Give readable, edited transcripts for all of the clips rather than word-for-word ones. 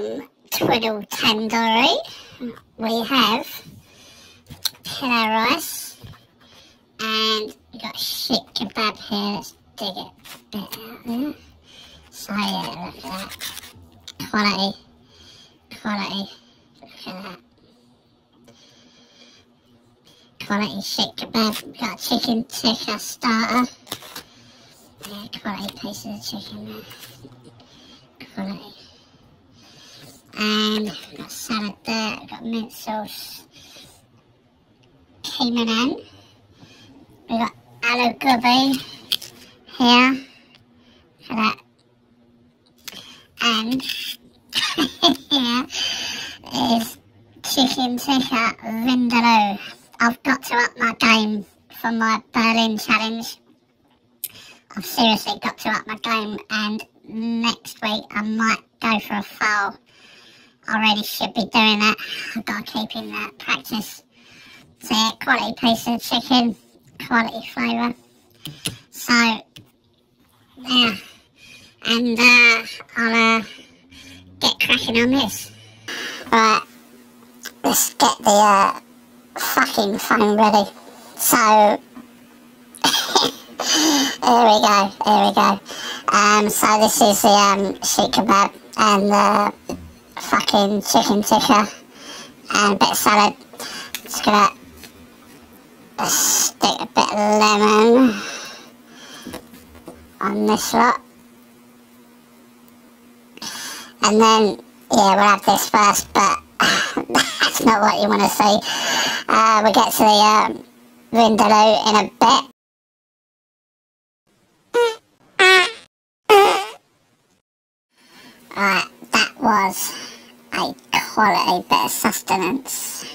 from Twydall Tandoori, we have pillau rice, and we've got shit kebab here. Let's dig it a bit out there. So yeah, look at that. Quality. Quality. Look at that. Quality shit kebab. We've got chicken tikka starter. Yeah, quality pieces of chicken there. Quality. And I've got salad there, I've got mint sauce, keyman, we've got aloo gobi here, for that, and here is chicken tikka vindaloo. I've got to up my game for my Berlin challenge. I've seriously got to up my game, and next week I might go for a phall. I really should be doing that. I've got to keep in that practice. So yeah, quality piece of chicken, quality flavour. So yeah, and I'll get cracking on this. Right, let's get the fucking phone ready. So here we go. So this is the sheet kebab and the fucking chicken tikka and a bit of salad. Just gonna stick a bit of lemon on this lot, and then yeah, we'll have this first, but that's not what you want to see. We'll get to the vindaloo in a bit. Alright, that was a quality bit of sustenance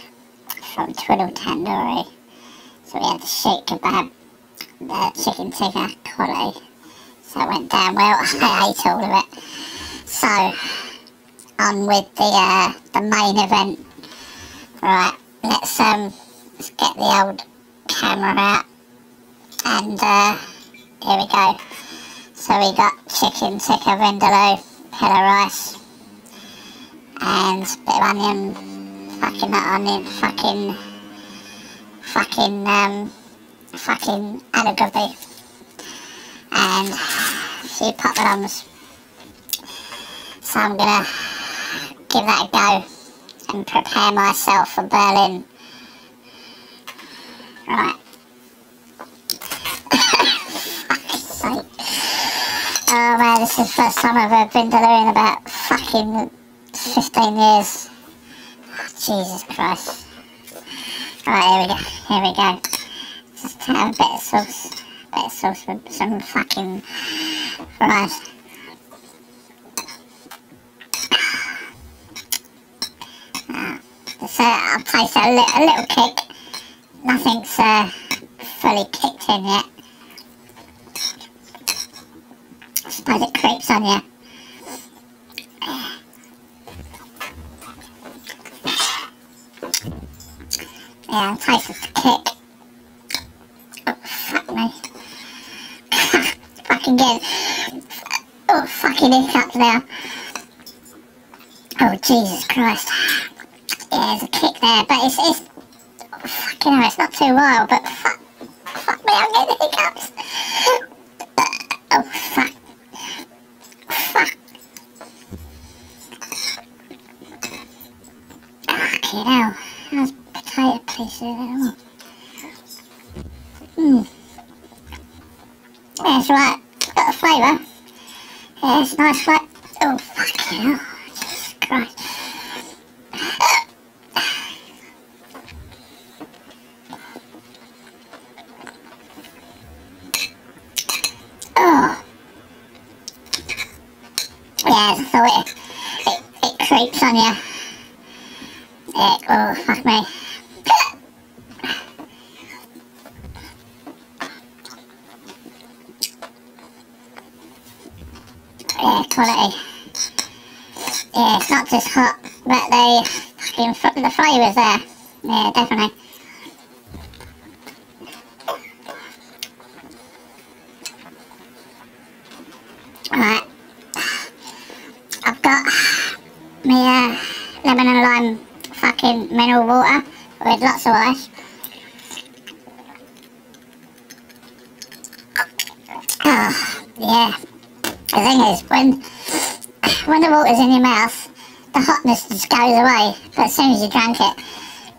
from Twydall Tandoori. So we had the sheet kebab, the chicken tikka, quality. So it went down well. I ate all of it. So on with the main event. Right, let's get the old camera out, and here we go. So we got chicken tikka vindaloo, pillau rice, and a bit of onion. Fucking that onion, fucking aloo gobi, and a few poppadoms. So I'm gonna give that a go and prepare myself for Berlin. Right. Fuck's sake. Oh man, this is the first time I've ever been vindaloo in about fucking 15 years. Jesus Christ. Alright, here we go. Just have a bit of sauce with some fucking rice. So I'll taste a little kick. Nothing's fully kicked in yet. I suppose it creeps on you. Yeah, I tasted the kick. Oh, fuck me. Fucking good. Oh, fucking hiccups now. Oh, Jesus Christ. Yeah, there's a kick there, but it's oh, fucking hell, it's not too wild, but fuck me, I'm getting hiccups. Oh, fuck. Fuck. Fucking hell. That's potato pieces there. Mmm. That's right. It's got a flavour. Yeah, it's nice flavour. Oh, fucking hell. Jesus Christ. Oh. Yeah, so it creeps on you. Yeah, oh, fuck me. Yeah, quality. Yeah, it's not just hot, but the flavour's there. Yeah, definitely. Alright. I've got me bread, that's alright. Yeah, the thing is, when the water's in your mouth, the hotness just goes away, but as soon as you drank it,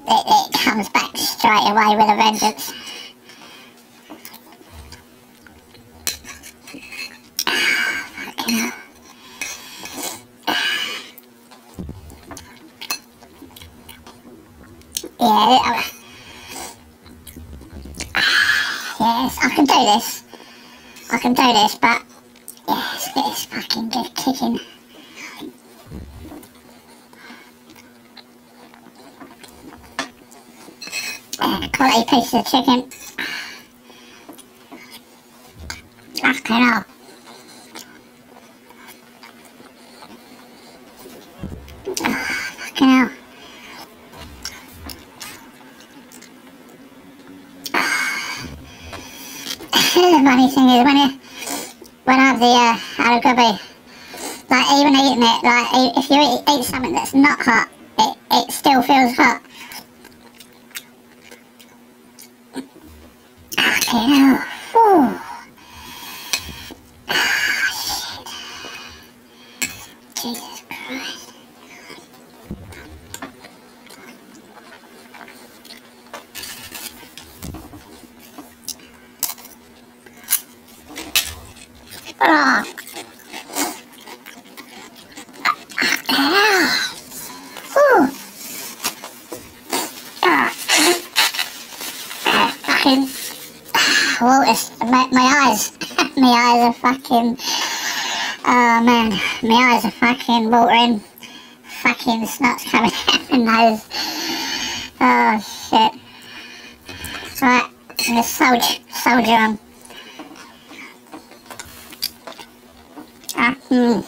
it comes back straight away with a vengeance. Yeah, yes, I can do this. I can do this, but yeah, it's fucking good kicking. Quality piece of chicken. Fucking hell. Fucking hell. The funny thing is when I have the aloo gobi, like even eating it, like if you eat something that's not hot, it still feels hot. Okay, now, whew. Jesus Christ. Oh. Whew. Fucking water, my eyes, my eyes are fucking, oh man, my eyes are fucking watering, fucking snot's coming out my nose, oh shit. Right, I'm gonna soldier on. Fucking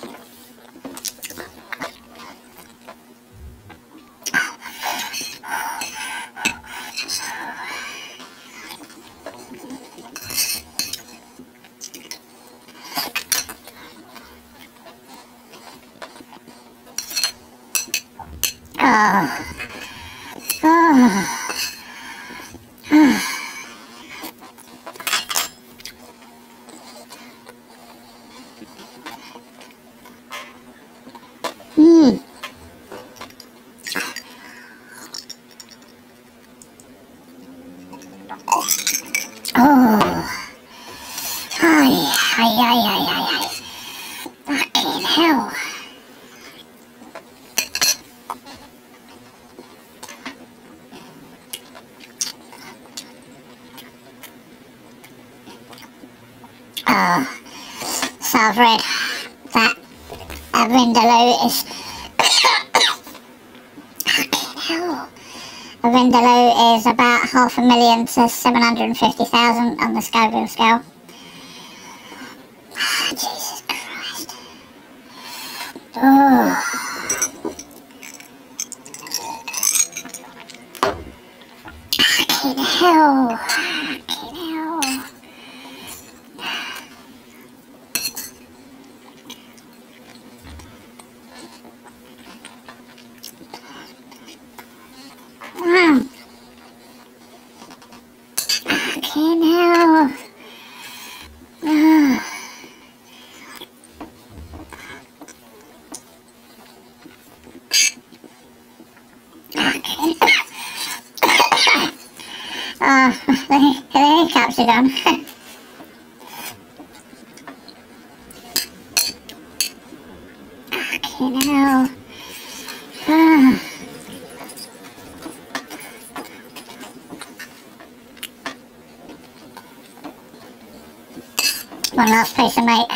hell. Oh, so I've read that a Vindaloo is fucking hell. A Vindaloo is about 500,000 to 750,000 on the Scoville scale. Jesus Christ. Oh. Fucking hell. Fucking hell. Fucking hell. The hiccups are gone. Fucking hell. One last piece of meat.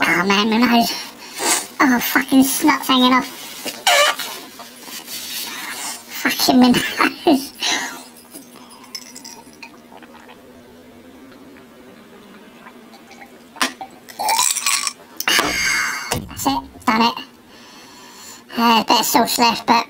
Oh man, my nose. Oh, fucking snot's hanging off. Fucking my nose. That's it, done it. There's a bit of sauce left, but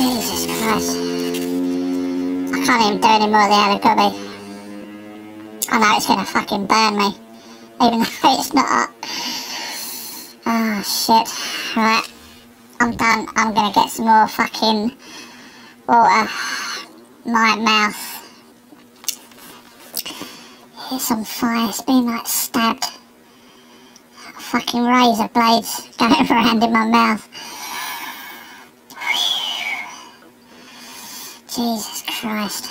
Jesus Christ. I can't even do any more of the alugubby. I know it's gonna fucking burn me. Even though it's not up. Oh shit. Right. I'm done. I'm gonna get some more fucking water. My mouth. It's on fire. It's been like stabbed. Fucking razor blades going around in my mouth. Jesus Christ.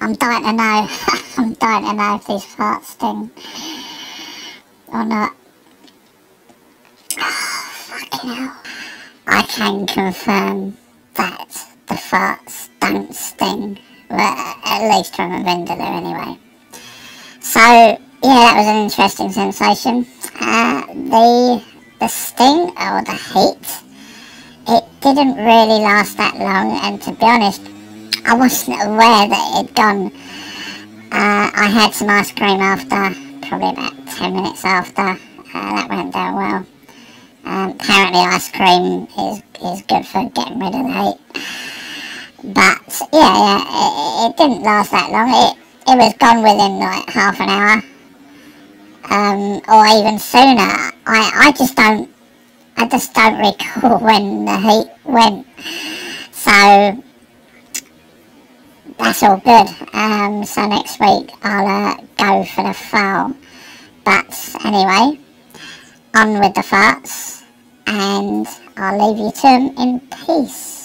I'm dying to know. I'm dying to know if these farts sting or not. Oh, fucking hell. I can confirm that the farts don't sting. Well, at least from a Vindaloo anyway. So yeah, that was an interesting sensation. The sting or the heat, it didn't really last that long, and to be honest, I wasn't aware that it had gone. I had some ice cream after, probably about 10 minutes after. That went down well. Apparently ice cream is good for getting rid of the heat. But yeah, it didn't last that long. It was gone within like half an hour. Or even sooner. I just don't recall when the heat went, so that's all good. So next week I'll go for the Phall, but anyway, on with the farts, and I'll leave you to them in peace.